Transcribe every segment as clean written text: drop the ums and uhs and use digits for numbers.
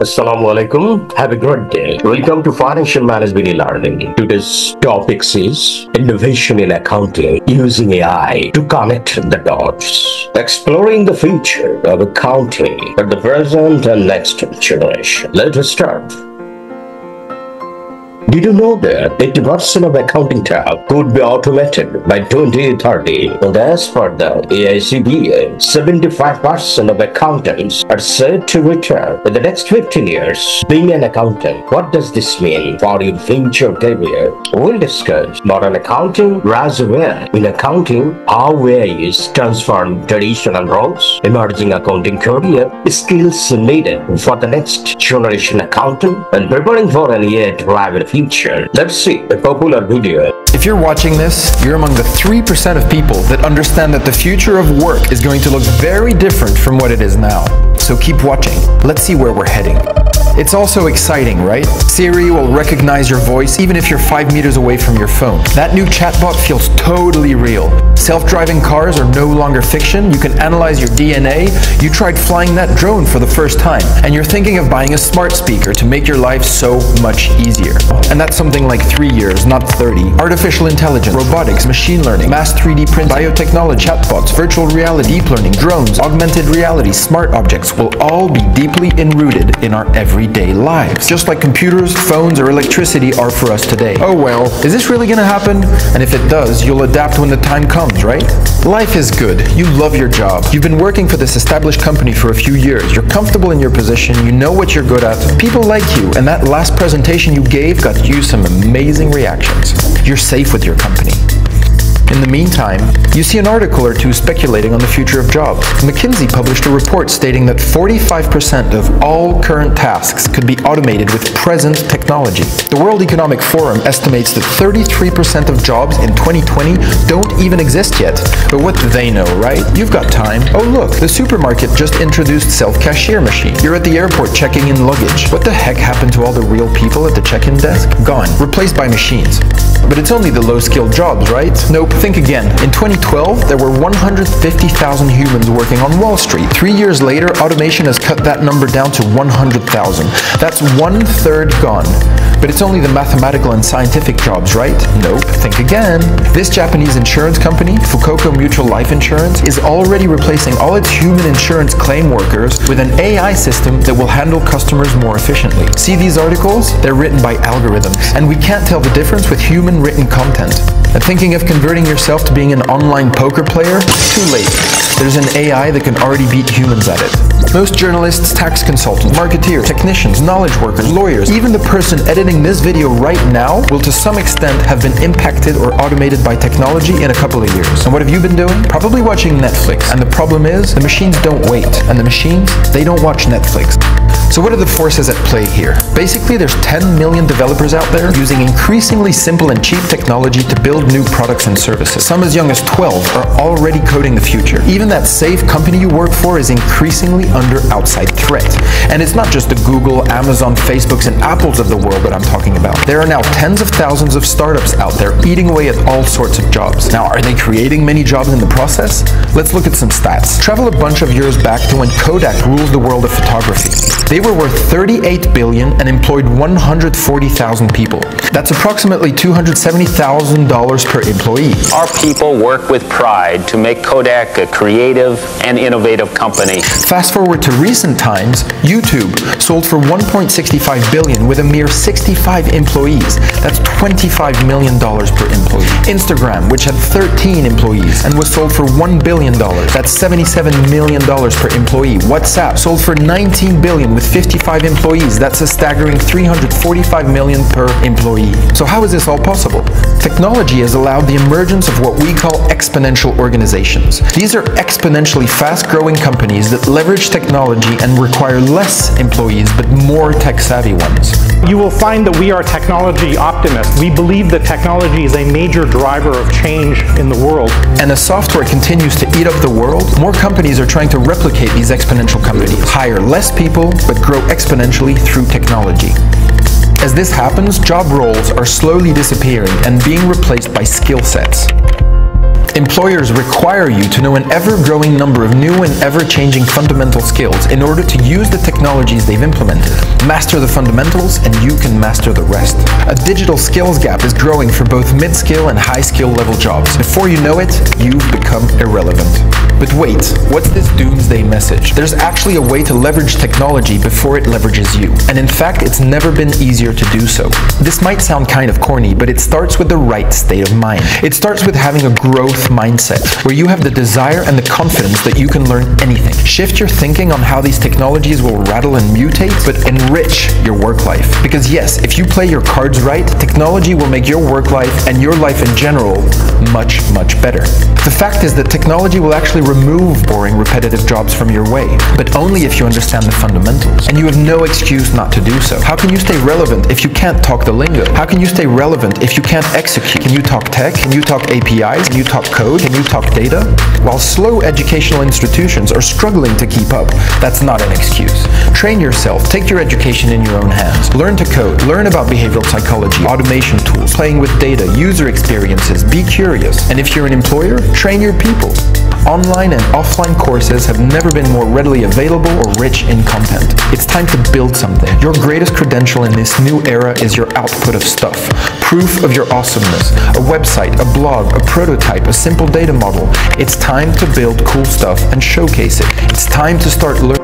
Assalamualaikum. Have a good day. Welcome to Financial Management e-Learning. Today's topic is innovation in accounting using AI to connect the dots, exploring the future of accounting for the present and next generation. Let us start. Did you know that 80% of accounting tasks could be automated by 2030? And as for the AICPA, 75% of accountants are said to retire in the next 15 years being an accountant. What does this mean for your future career? We'll discuss modern accounting, rise aware in accounting, how AI is transforming traditional roles, emerging accounting career, skills needed for the next generation accountant, and preparing for an yet rival future. Let's see a popular video. If you're watching this, you're among the 3% of people that understand that the future of work is going to look very different from what it is now. So keep watching. Let's see where we're heading. It's also exciting, right? Siri will recognize your voice even if you're 5 meters away from your phone. That new chatbot feels totally real. Self-driving cars are no longer fiction. You can analyze your DNA. You tried flying that drone for the first time, and you're thinking of buying a smart speaker to make your life so much easier. And that's something like 3 years, not 30. Artificial intelligence, robotics, machine learning, mass 3D printing, biotechnology, chatbots, virtual reality, deep learning, drones, augmented reality, smart objects will all be deeply enrooted in our everyday lives. Just like computers, phones, or electricity are for us today. Oh well, is this really gonna happen? And if it does, you'll adapt when the time comes, right? Life is good. You love your job. You've been working for this established company for a few years. You're comfortable in your position. You know what you're good at. People like you, and that last presentation you gave got you some amazing reactions. You're safe with your company. In the meantime, you see an article or two speculating on the future of jobs. McKinsey published a report stating that 45% of all current tasks could be automated with present technology. The World Economic Forum estimates that 33% of jobs in 2020 don't even exist yet. But what do they know, right? You've got time. Oh look, the supermarket just introduced self-cashier machine. You're at the airport checking in luggage. What the heck happened to all the real people at the check-in desk? Gone. Replaced by machines. But it's only the low-skilled jobs, right? Nope. Think again. In 2012, there were 150,000 humans working on Wall Street. 3 years later, automation has cut that number down to 100,000. That's 1/3 gone. But it's only the mathematical and scientific jobs, right? Nope. Think again. This Japanese insurance company, Fukoku Mutual Life Insurance, is already replacing all its human insurance claim workers with an AI system that will handle customers more efficiently. See these articles? They're written by algorithms, and we can't tell the difference with human written content. And thinking of converting yourself to being an online poker player? Too late. There's an AI that can already beat humans at it. Most journalists, tax consultants, marketeers, technicians, knowledge workers, lawyers, even the person editing this video right now will to some extent have been impacted or automated by technology in a couple of years. And what have you been doing? Probably watching Netflix. And the problem is, the machines don't wait. And the machines, they don't watch Netflix. So what are the forces at play here? Basically, there's 10 million developers out there using increasingly simple and cheap technology to build new products and services. Some as young as 12 are already coding the future. Even that safe company you work for is increasingly under outside threat. And it's not just the Google, Amazon, Facebooks, and Apples of the world that I'm talking about. There are now tens of thousands of startups out there eating away at all sorts of jobs. Now, are they creating many jobs in the process? Let's look at some stats. Travel a bunch of years back to when Kodak ruled the world of photography. They were worth $38 billion and employed 140,000 people. That's approximately $270,000 per employee. Our people work with pride to make Kodak a creative and innovative company. Fast forward to recent times, YouTube sold for $1.65 billion with a mere 65 employees. That's $25 million per employee. Instagram, which had 13 employees and was sold for $1 billion. That's $77 million per employee. WhatsApp sold for $19 billion with 55 employees. That's a staggering $345 million per employee. So how is this all possible? Technology has allowed the emergence of what we call exponential organizations. These are exponentially fast-growing companies that leverage technology and require less employees but more tech-savvy ones. You will find that we are technology optimists. We believe that technology is a major driver of change in the world. And as software continues to eat up the world, more companies are trying to replicate these exponential companies. Hire less people but grow exponentially through technology. As this happens, job roles are slowly disappearing and being replaced by skill sets. Employers require you to know an ever-growing number of new and ever-changing fundamental skills in order to use the technologies they've implemented. Master the fundamentals and you can master the rest. A digital skills gap is growing for both mid-skill and high-skill level jobs. Before you know it, you've become irrelevant. But wait, what's this doomsday message? There's actually a way to leverage technology before it leverages you. And in fact, it's never been easier to do so. This might sound kind of corny, but it starts with the right state of mind. It starts with having a growth mindset, where you have the desire and the confidence that you can learn anything. Shift your thinking on how these technologies will rattle and mutate, but enrich your work life. Because yes, if you play your cards right, technology will make your work life and your life in general much, much better. The fact is that technology will actually remove boring, repetitive jobs from your way, but only if you understand the fundamentals. And you have no excuse not to do so. How can you stay relevant if you can't talk the lingo? How can you stay relevant if you can't execute? Can you talk tech? Can you talk APIs? Can you talk code? Can you talk data? While slow educational institutions are struggling to keep up, that's not an excuse. Train yourself. Take your education in your own hands. Learn to code. Learn about behavioral psychology, automation tools, playing with data, user experiences. Be curious. And if you're an employer, train your people. Online and offline courses have never been more readily available or rich in content. It's time to build something. Your greatest credential in this new era is your output of stuff. Proof of your awesomeness. A website, a blog, a prototype, a simple data model. It's time to build cool stuff and showcase it. It's time to start learning.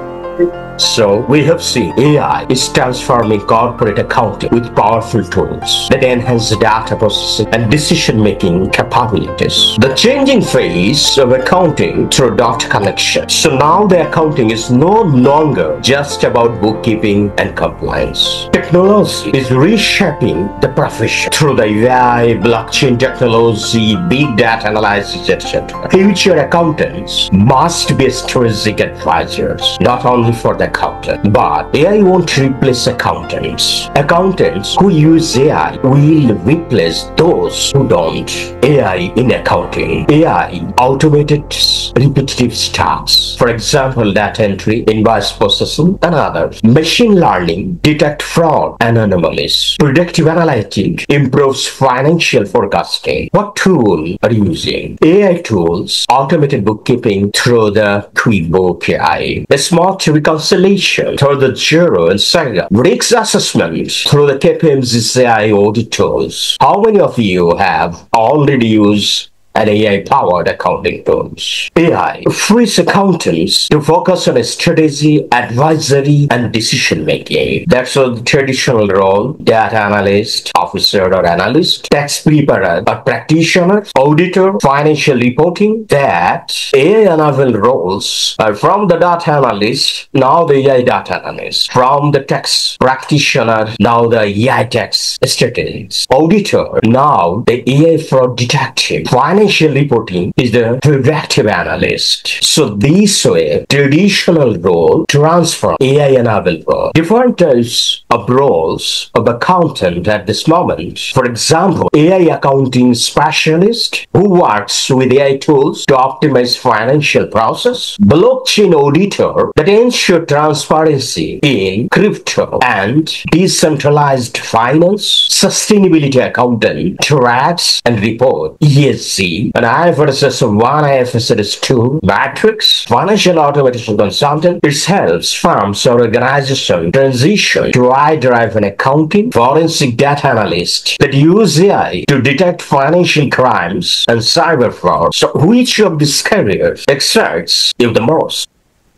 So we have seen AI is transforming corporate accounting with powerful tools that enhance data processing and decision-making capabilities. The changing phase of accounting through data collection. So now the accounting is no longer just about bookkeeping and compliance. Technology is reshaping the profession through the AI, blockchain technology, big data analysis, etc. Future accountants must be strategic advisors, not only for the accountant. But AI won't replace accountants. Accountants who use AI will replace those who don't. AI in accounting. AI automated repetitive tasks. For example, data entry, invoice processing, and others. Machine learning detect fraud and anomalies. Predictive analytics improves financial forecasting. What tool are you using? AI tools, automated bookkeeping through the QuickBooks AI. A smart reconciliation through the Jiro and Saga. Risk assessment through the KPMG CI audit tools. How many of you have already used an AI-powered accounting tools? AI frees accountants to focus on strategy, advisory, and decision-making. That's the traditional role: data analyst, officer or analyst, tax preparer or practitioner, auditor, financial reporting. That AI-enabled roles are from the data analyst, now the AI data analyst. From the tax practitioner, now the AI tax strategist. Auditor, now the AI fraud detective. Financial reporting is the predictive analyst. So this way, traditional role transforms AI-enabled role. Different types of roles of accountant at this moment. For example, AI accounting specialist who works with AI tools to optimize financial process. Blockchain auditor that ensures transparency in crypto and decentralized finance. Sustainability accountant tracks and report ESG. An IFRS 1, IFRS 2 matrix. Financial automation consultant. It helps firms or organizations transition to AI-driven accounting. Forensic data analyst that use AI to detect financial crimes and cyber fraud. So which of these careers excites you the most?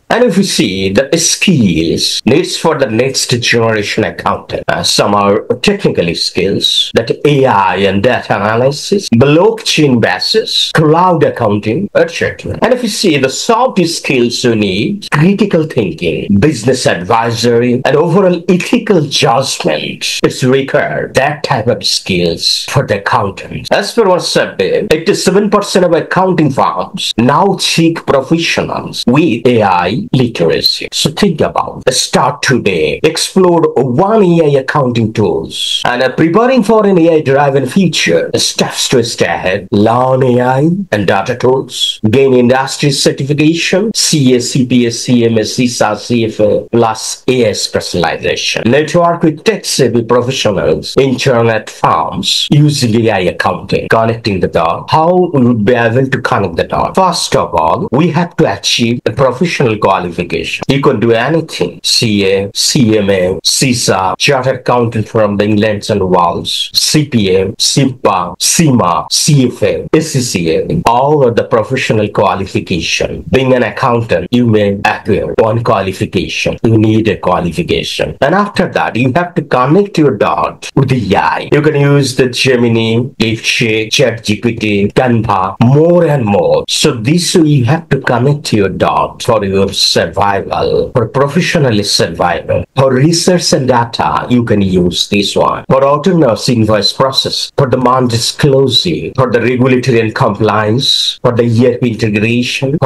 And if you see the skills needs for the next generation accountant, some are technical skills that AI and data analysis, blockchain basis, cloud accounting, etc. And if you see the soft skills you need, critical thinking, business advisory, and overall ethical judgment is required. That type of skills for the accountants. As per our survey, 87% of accounting firms now seek professionals with AI literacy. So think about it. Start today. Explore one AI accounting tools and preparing for an AI-driven future. Steps to stay ahead. Learn AI and data tools. Gain industry certification. CS, CPS, CMS, CISA, CFA, plus AI specialization. Network with tech-savvy professionals, internet firms, using AI accounting. Connecting the dots. How we would be able to connect the dots? First of all, we have to achieve a professional qualification. You could do anything. CA, CMA, CISA, Chartered Accountant from the Englands and Wales, CPA, CIPA, CIMA, CFA, SCCA, all of the professional qualification. Being an accountant, you may acquire one qualification. You need a qualification. And after that, you have to connect your dot with the AI. You can use the Gemini, ChatGPT, Canva, more and more. So this way you have to connect your dot for your survival, for professional survival. For research and data, you can use this one. For autonomous invoice process, for demand disclosure, for the regulatory and compliance, for the ERP integration,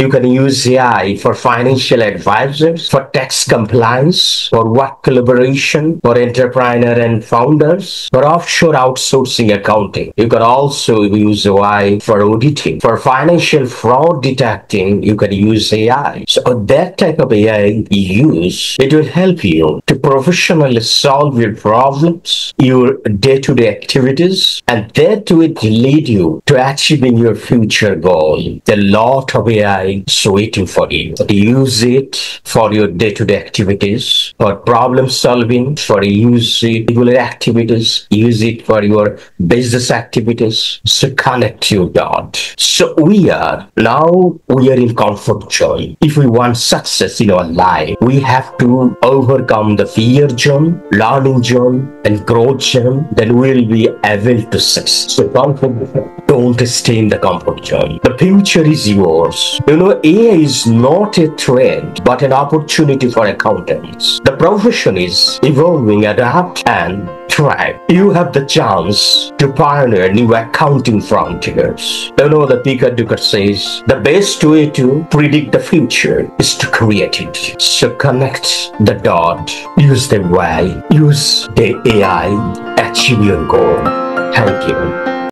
you can use AI for financial advisors, for tax compliance, for work collaboration, for entrepreneur and founders, for offshore outsourcing accounting. You can also use AI for auditing, for financial fraud detecting. You can use AI. So that type of AI you use, it will help you to professionally solve your problems, your day-to-day activities, and that will lead you to achieving your future goal. There are a lot of AI waiting for you. Use it for your day-to-day activities, for problem solving, for regular activities. Use it for your business activities. So connect your dots. So we are in comfort zone. If we want success in our life, we have to overcome the fear zone, learning zone, and growth zone. Then we'll be able to success. So don't stay in the comfort zone. The future is yours. You know, AI is not a threat, but an opportunity for accountants. The profession is evolving, adapt, and thrive. You have the chance to pioneer new accounting frontiers. You know, the Peter Drucker says, the best way to predict the future is to create it. So connect the dot, use the AI, achieve your goal. Thank you.